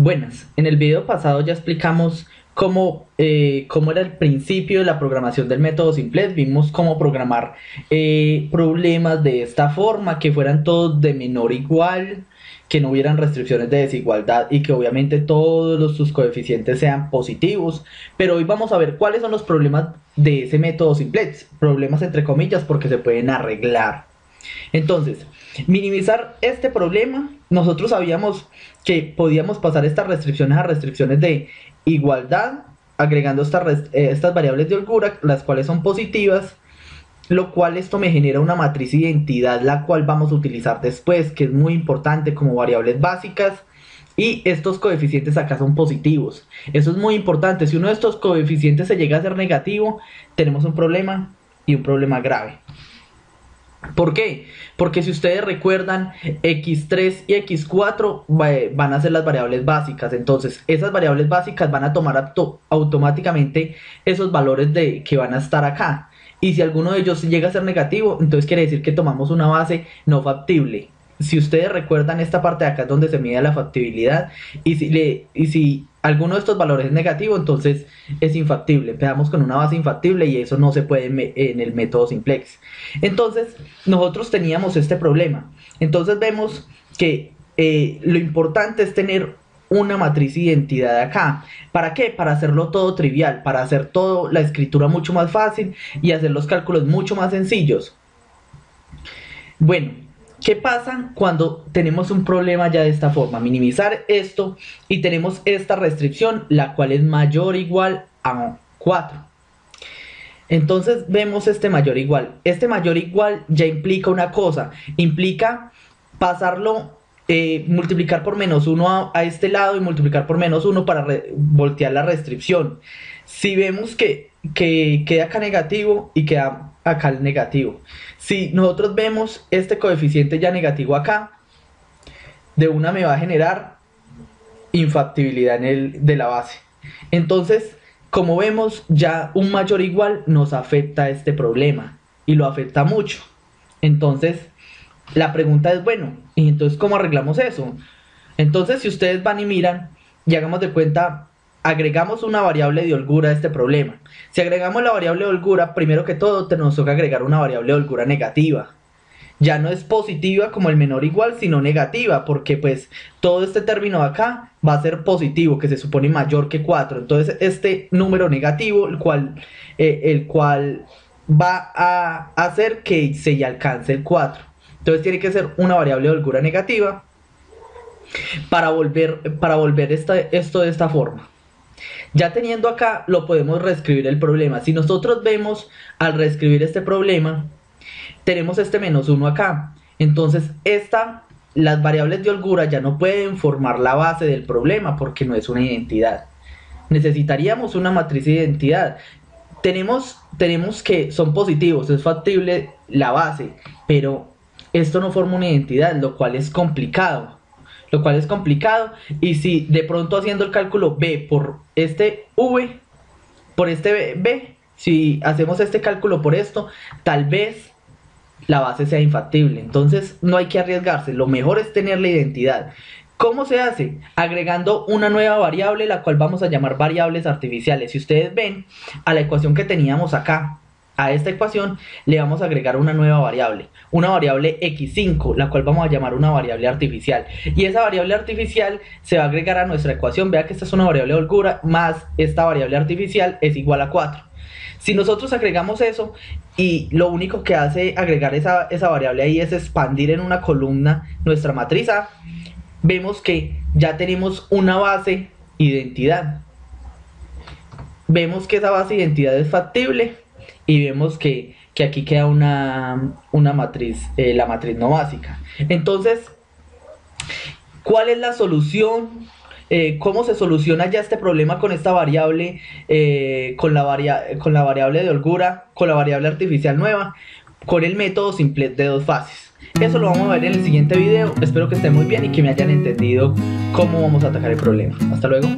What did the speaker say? Buenas, en el video pasado ya explicamos cómo era el principio de la programación del método Simplex. Vimos cómo programar problemas de esta forma, que fueran todos de menor igual, que no hubieran restricciones de desigualdad y que obviamente todos sus coeficientes sean positivos. Pero hoy vamos a ver cuáles son los problemas de ese método Simplex, problemas entre comillas porque se pueden arreglar. Entonces, minimizar este problema, nosotros sabíamos que podíamos pasar estas restricciones a restricciones de igualdad, agregando estas variables de holgura, las cuales son positivas, lo cual esto me genera una matriz de identidad, la cual vamos a utilizar después, que es muy importante como variables básicas, y estos coeficientes acá son positivos. Eso es muy importante. Si uno de estos coeficientes se llega a ser negativo, tenemos un problema, y un problema grave. ¿Por qué? Porque si ustedes recuerdan, x3 y x4 van a ser las variables básicas. Entonces esas variables básicas van a tomar automáticamente esos valores que van a estar acá. Y si alguno de ellos llega a ser negativo, entonces quiere decir que tomamos una base no factible. Si ustedes recuerdan, esta parte de acá es donde se mide la factibilidad. Y si alguno de estos valores es negativo, entonces es infactible. Empezamos con una base infactible y eso no se puede en el método Simplex. Entonces, nosotros teníamos este problema. Entonces vemos que lo importante es tener una matriz de identidad acá. ¿Para qué? Para hacerlo todo trivial, para hacer toda la escritura mucho más fácil y hacer los cálculos mucho más sencillos. Bueno, ¿qué pasa cuando tenemos un problema ya de esta forma? Minimizar esto y tenemos esta restricción, la cual es mayor o igual a 4. Entonces vemos este mayor o igual. Este mayor o igual ya implica una cosa, implica multiplicar por menos 1 a este lado y multiplicar por menos 1 para voltear la restricción. Si vemos que queda acá negativo y queda acá el negativo, si nosotros vemos este coeficiente ya negativo acá, de una me va a generar infactibilidad de la base. Entonces, como vemos, ya un mayor o igual nos afecta a este problema y lo afecta mucho. Entonces la pregunta es, bueno, ¿y entonces cómo arreglamos eso? Entonces, si ustedes van y miran y hagamos de cuenta, agregamos una variable de holgura a este problema. Si agregamos la variable de holgura, primero que todo nos toca agregar una variable de holgura negativa. Ya no es positiva como el menor igual, sino negativa, porque pues todo este término de acá va a ser positivo, que se supone mayor que 4. Entonces este número negativo, el cual va a hacer que se alcance el 4. Entonces tiene que ser una variable de holgura negativa para volver esto de esta forma. Ya teniendo acá, lo podemos reescribir el problema. Si nosotros vemos, al reescribir este problema, tenemos este menos 1 acá. Entonces las variables de holgura ya no pueden formar la base del problema porque no es una identidad. Necesitaríamos una matriz de identidad. Tenemos que son positivos, es factible la base, pero esto no forma una identidad, lo cual es complicado. Y si de pronto haciendo el cálculo B por este V, por este B, si hacemos este cálculo por esto, tal vez la base sea infactible. Entonces no hay que arriesgarse, lo mejor es tener la identidad. ¿Cómo se hace? Agregando una nueva variable, la cual vamos a llamar variables artificiales. Si ustedes ven, a la ecuación que teníamos acá, a esta ecuación le vamos a agregar una nueva variable, una variable x5, la cual vamos a llamar una variable artificial. Y esa variable artificial se va a agregar a nuestra ecuación. Vea que esta es una variable de holgura más esta variable artificial es igual a 4. Si nosotros agregamos eso, y lo único que hace agregar esa variable ahí es expandir en una columna nuestra matriz A, vemos que ya tenemos una base identidad. Vemos que esa base identidad es factible. Y vemos que aquí queda una matriz, la matriz no básica. Entonces, ¿cuál es la solución? ¿Cómo se soluciona ya este problema con esta variable, con la variable de holgura, con la variable artificial nueva, con el método Simplex de 2 fases? Eso lo vamos a ver en el siguiente video. Espero que estén muy bien y que me hayan entendido cómo vamos a atacar el problema. Hasta luego.